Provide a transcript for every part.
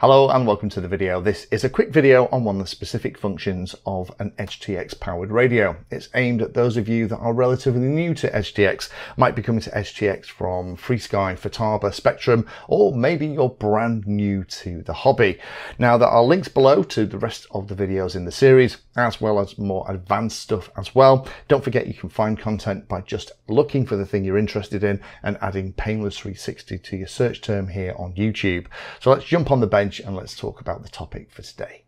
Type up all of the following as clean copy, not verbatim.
Hello and welcome to the video. This is a quick video on one of the specific functions of an EdgeTX powered radio. It's aimed at those of you that are relatively new to EdgeTX, might be coming to EdgeTX from FreeSky, Futaba, Spectrum, or maybe you're brand new to the hobby. Now there are links below to the rest of the videos in the series, as well as more advanced stuff as well. Don't forget you can find content by just looking for the thing you're interested in and adding Painless360 to your search term here on YouTube. So let's jump on the bench and let's talk about the topic for today.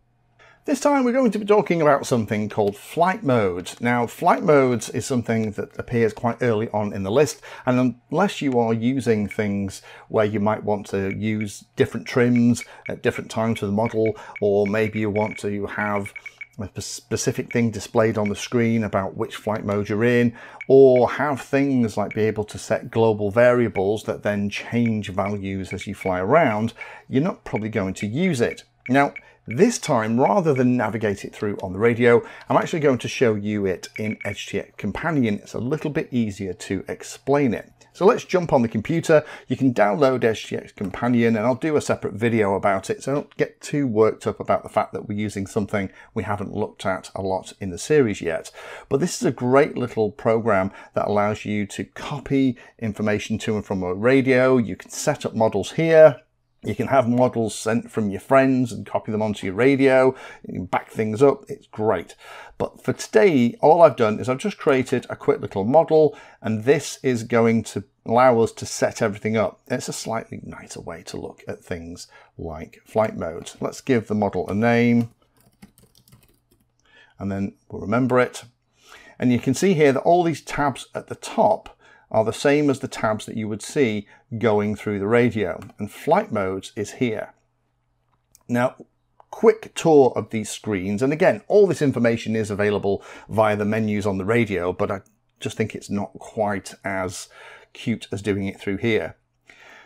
This time we're going to be talking about something called flight modes. Now flight modes is something that appears quite early on in the list, and unless you are using things where you might want to use different trims at different times for the model, or maybe you want to have a specific thing displayed on the screen about which flight mode you're in, or have things like be able to set global variables that then change values as you fly around, you're not probably going to use it. Now, this time, rather than navigate it through on the radio, I'm actually going to show you it in EdgeTX Companion. It's a little bit easier to explain it. So let's jump on the computer. You can download EdgeTX Companion and I'll do a separate video about it, so don't get too worked up about the fact that we're using something we haven't looked at a lot in the series yet. But this is a great little program that allows you to copy information to and from a radio. You can set up models here. You can have models sent from your friends and copy them onto your radio. You can back things up. It's great. But for today, all I've done is I've just created a quick little model, and this is going to allow us to set everything up. It's a slightly nicer way to look at things like flight mode. Let's give the model a name, and then we'll remember it. And you can see here that all these tabs at the top are the same as the tabs that you would see going through the radio, and flight modes is here. Now, quick tour of these screens, and again, all this information is available via the menus on the radio, but I just think it's not quite as cute as doing it through here.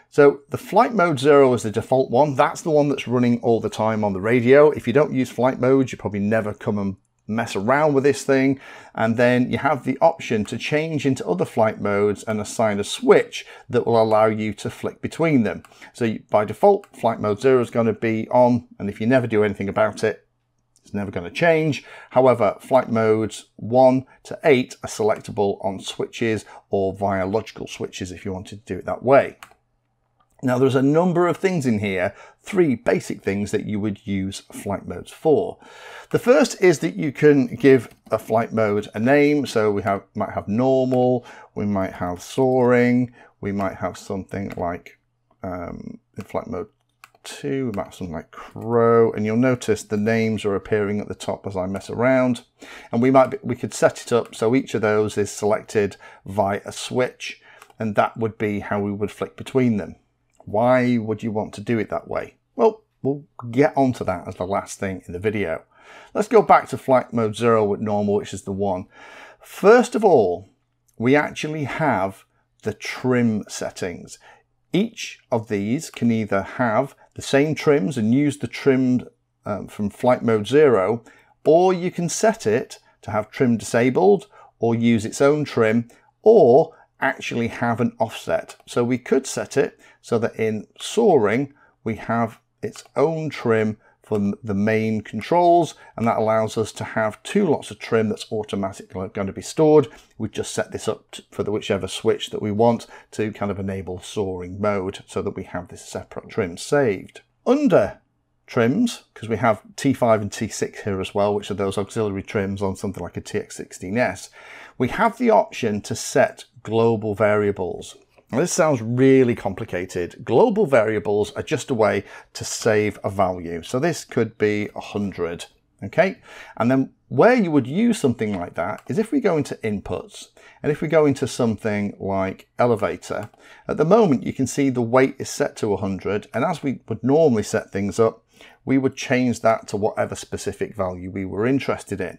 So the flight mode 0 is the default one. That's the one that's running all the time on the radio. If you don't use flight modes, you probably never come and mess around with this thing, and then you have the option to change into other flight modes and assign a switch that will allow you to flick between them. So by default, flight mode 0 is going to be on, and if you never do anything about it, it's never going to change. However, flight modes 1 to 8 are selectable on switches or via logical switches if you wanted to do it that way. Now there's a number of things in here, 3 basic things that you would use flight modes for. The first is that you can give a flight mode a name. So we might have normal, we might have soaring, we might have something like in flight mode 2, we might have something like crow, and you'll notice the names are appearing at the top as I mess around. And we could set it up so each of those is selected via a switch, and that would be how we would flick between them. Why would you want to do it that way? Well, we'll get onto that as the last thing in the video. Let's go back to flight mode 0 with normal, which is the one. First of all, we actually have the trim settings. Each of these can either have the same trims and use the trimmed from flight mode 0, or you can set it to have trim disabled or use its own trim, or actually have an offset. So we could set it so that in soaring, we have its own trim for the main controls, and that allows us to have 2 lots of trim that's automatically going to be stored. We just set this up for whichever switch that we want to kind of enable soaring mode so that we have this separate trim saved. Under trims, because we have T5 and T6 here as well, which are those auxiliary trims on something like a TX16S, we have the option to set global variables. Now, this sounds really complicated. Global variables are just a way to save a value. So this could be 100, okay? And then where you would use something like that is if we go into inputs, and if we go into something like elevator, at the moment you can see the weight is set to 100, and as we would normally set things up, we would change that to whatever specific value we were interested in.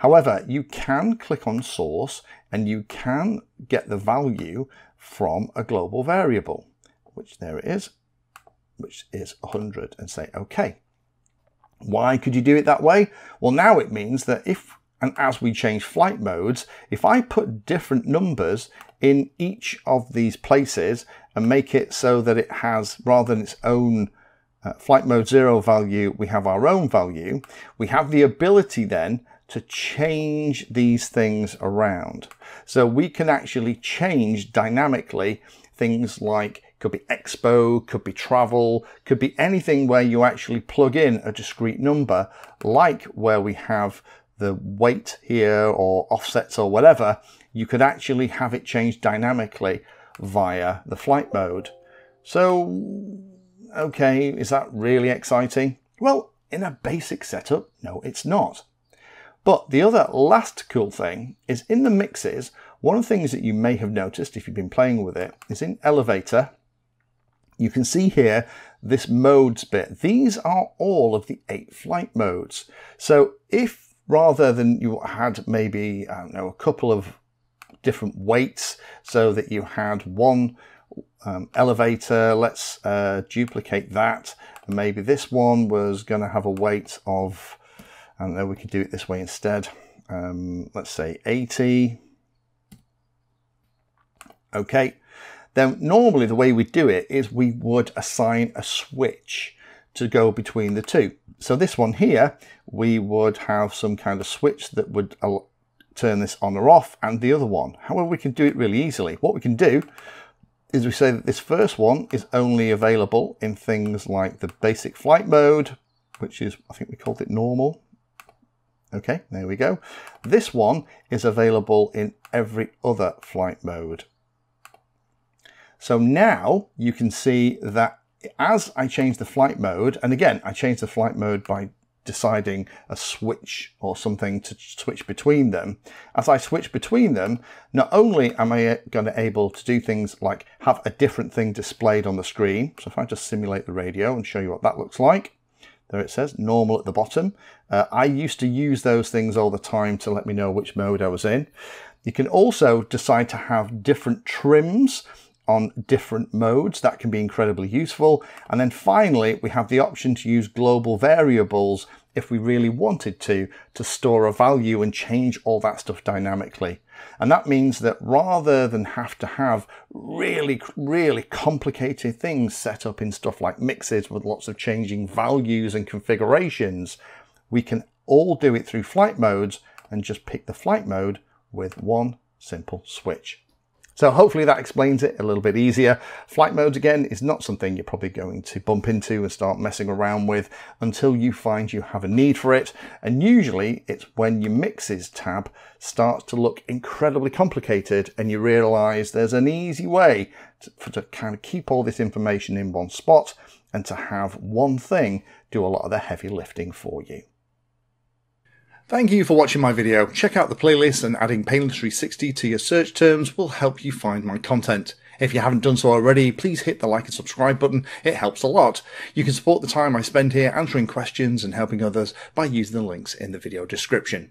However, you can click on source and you can get the value from a global variable, which there it is, which is 100, and say okay. Why could you do it that way? Well, now it means that if and as we change flight modes, if I put different numbers in each of these places and make it so that it has, rather than its own flight mode 0 value, we have our own value. We have the ability then to change these things around. So we can actually change dynamically things like, could be expo, could be travel, could be anything where you actually plug in a discrete number, like where we have the weight here or offsets or whatever. You could actually have it changed dynamically via the flight mode. So, okay, is that really exciting? Well, in a basic setup, no, it's not. But the other last cool thing is in the mixes, one of the things that you may have noticed if you've been playing with it is in elevator, you can see here this modes bit. These are all of the 8 flight modes. So if rather than you had maybe, I don't know, a couple of different weights so that you had one elevator, let's duplicate that. And maybe this one was going to have a weight of, and then we could do it this way instead. Let's say 80. Okay. Then normally the way we do it is we would assign a switch to go between the two. So this one here, we would have some kind of switch that would turn this on or off, and the other one. However, we can do it really easily. What we can do is we say that this first one is only available in things like the basic flight mode, which is, I think we called it normal. Okay, there we go. This one is available in every other flight mode. So now you can see that as I change the flight mode, and again, I change the flight mode by deciding a switch or something to switch between them. As I switch between them, not only am I going to able to do things like have a different thing displayed on the screen. So if I just simulate the radio and show you what that looks like. There it says, normal at the bottom. I used to use those things all the time to let me know which mode I was in. You can also decide to have different trims on different modes. That can be incredibly useful. And then finally, we have the option to use global variables if we really wanted to store a value and change all that stuff dynamically. And that means that rather than have to have really, really complicated things set up in stuff like mixes with lots of changing values and configurations, we can all do it through flight modes and just pick the flight mode with one simple switch. So hopefully that explains it a little bit easier. Flight modes, again, is not something you're probably going to bump into and start messing around with until you find you have a need for it. And usually it's when your mixes tab starts to look incredibly complicated and you realize there's an easy way to kind of keep all this information in one spot and to have one thing do a lot of the heavy lifting for you. Thank you for watching my video. Check out the playlist, and adding Painless360 to your search terms will help you find my content. If you haven't done so already, please hit the like and subscribe button. It helps a lot. You can support the time I spend here answering questions and helping others by using the links in the video description.